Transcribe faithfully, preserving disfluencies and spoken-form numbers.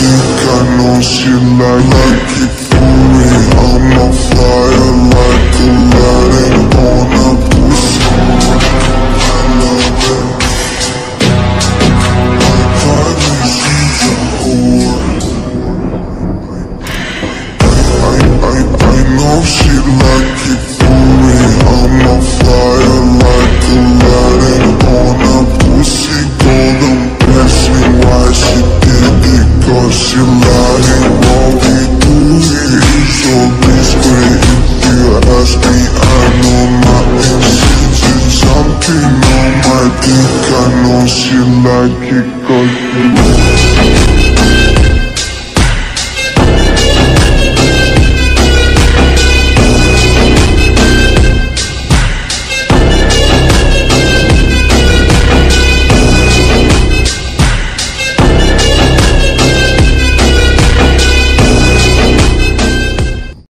think I know she like I keep fooling. I'm on fire like a lighter on a boost. I love it. I finally see the whore. I, I, I know she like it fooling. I'm on fire like a lighter on a pussy. Golden ask me why she did it, cause she lying while we do it. So please pray if you ask me, I know my intentions. I'm thinking I might think I know she like it, cause she